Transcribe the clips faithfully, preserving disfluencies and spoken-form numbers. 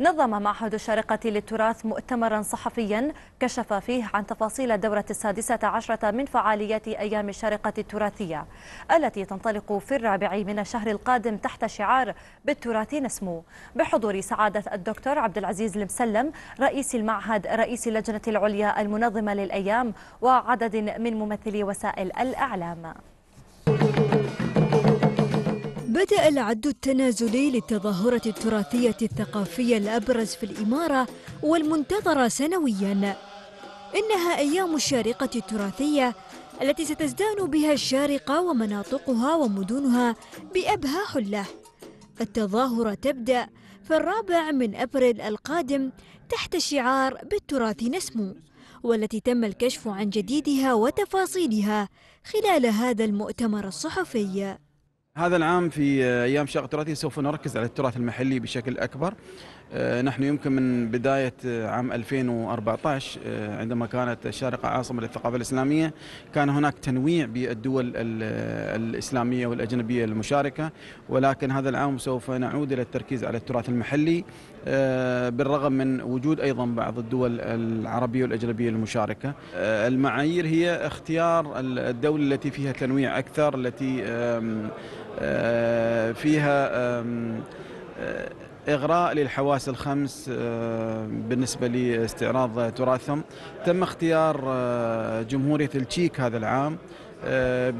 نظم معهد الشارقة للتراث مؤتمرا صحفيا كشف فيه عن تفاصيل الدورة السادسة عشرة من فعاليات أيام الشارقة التراثية التي تنطلق في الرابع من الشهر القادم تحت شعار بالتراث نسمو، بحضور سعادة الدكتور عبد العزيز المسلم رئيس المعهد، رئيس اللجنة العليا المنظمة للأيام، وعدد من ممثلي وسائل الإعلام. بدأ العد التنازلي للتظاهرة التراثية الثقافية الأبرز في الإمارة والمنتظرة سنوياً. إنها أيام الشارقة التراثية التي ستزدان بها الشارقة ومناطقها ومدنها بأبهى حلة. التظاهرة تبدأ في الرابع من أبريل القادم تحت شعار بالتراث نسمو، والتي تم الكشف عن جديدها وتفاصيلها خلال هذا المؤتمر الصحفي. هذا العام في أيام الشارقة التراثية سوف نركز على التراث المحلي بشكل أكبر. نحن يمكن من بداية عام ألفين وأربعة عشر عندما كانت الشارقة عاصمة للثقافة الإسلامية كان هناك تنويع بالدول الإسلامية والأجنبية المشاركة، ولكن هذا العام سوف نعود إلى التركيز على التراث المحلي بالرغم من وجود أيضا بعض الدول العربية والأجنبية المشاركة. المعايير هي اختيار الدولة التي فيها تنويع أكثر، التي فيها إغراء للحواس الخمس بالنسبة لاستعراض تراثهم. تم اختيار جمهورية التشيك هذا العام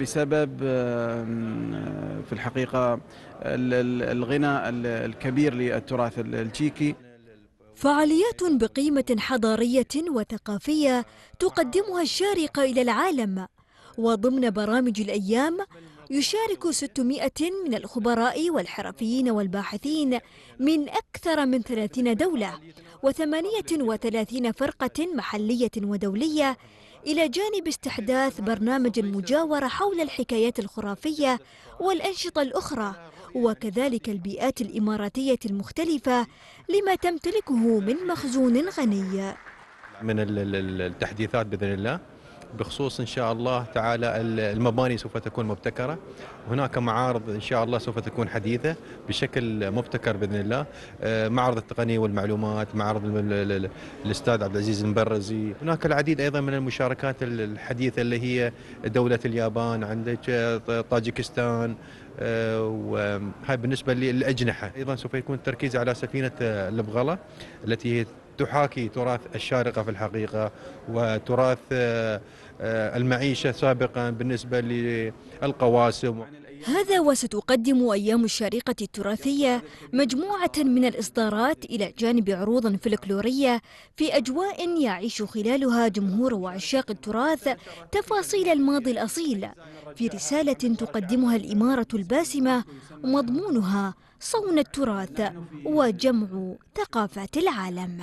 بسبب في الحقيقة الغنى الكبير للتراث التشيكي. فعاليات بقيمة حضارية وثقافية تقدمها الشارقة إلى العالم، وضمن برامج الأيام يشارك ستمائة من الخبراء والحرفيين والباحثين من أكثر من ثلاثين دولة وثمانية وثلاثين فرقة محلية ودولية، إلى جانب استحداث برنامج المجاورة حول الحكايات الخرافية والأنشطة الأخرى، وكذلك البيئات الإماراتية المختلفة لما تمتلكه من مخزون غني من التحديثات بإذن الله، بخصوص إن شاء الله تعالى المباني سوف تكون مبتكرة، هناك معارض إن شاء الله سوف تكون حديثة بشكل مبتكر بإذن الله، معرض التقنية والمعلومات، معرض الأستاذ عبد العزيز المبرزي، هناك العديد أيضا من المشاركات الحديثة اللي هي دولة اليابان، عندك طاجكستان، وهاي بالنسبة للأجنحة. أيضا سوف يكون التركيز على سفينة البغلة التي هي تحاكي تراث الشارقة في الحقيقة وتراث المعيشة سابقا بالنسبة للقواسم. هذا وستقدم أيام الشارقة التراثية مجموعة من الإصدارات إلى جانب عروض فلكلورية في أجواء يعيش خلالها جمهور وعشاق التراث تفاصيل الماضي الأصيل، في رسالة تقدمها الإمارة الباسمة مضمونها صون التراث وجمع ثقافات العالم.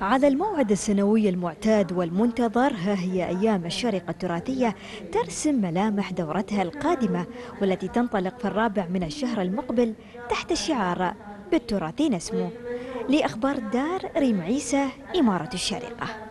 على الموعد السنوي المعتاد والمنتظر، ها هي أيام الشارقة التراثية ترسم ملامح دورتها القادمة والتي تنطلق في الرابع من الشهر المقبل تحت شعار بالتراث نسمو. لأخبار الدار، ريم عيسى، إمارة الشارقة.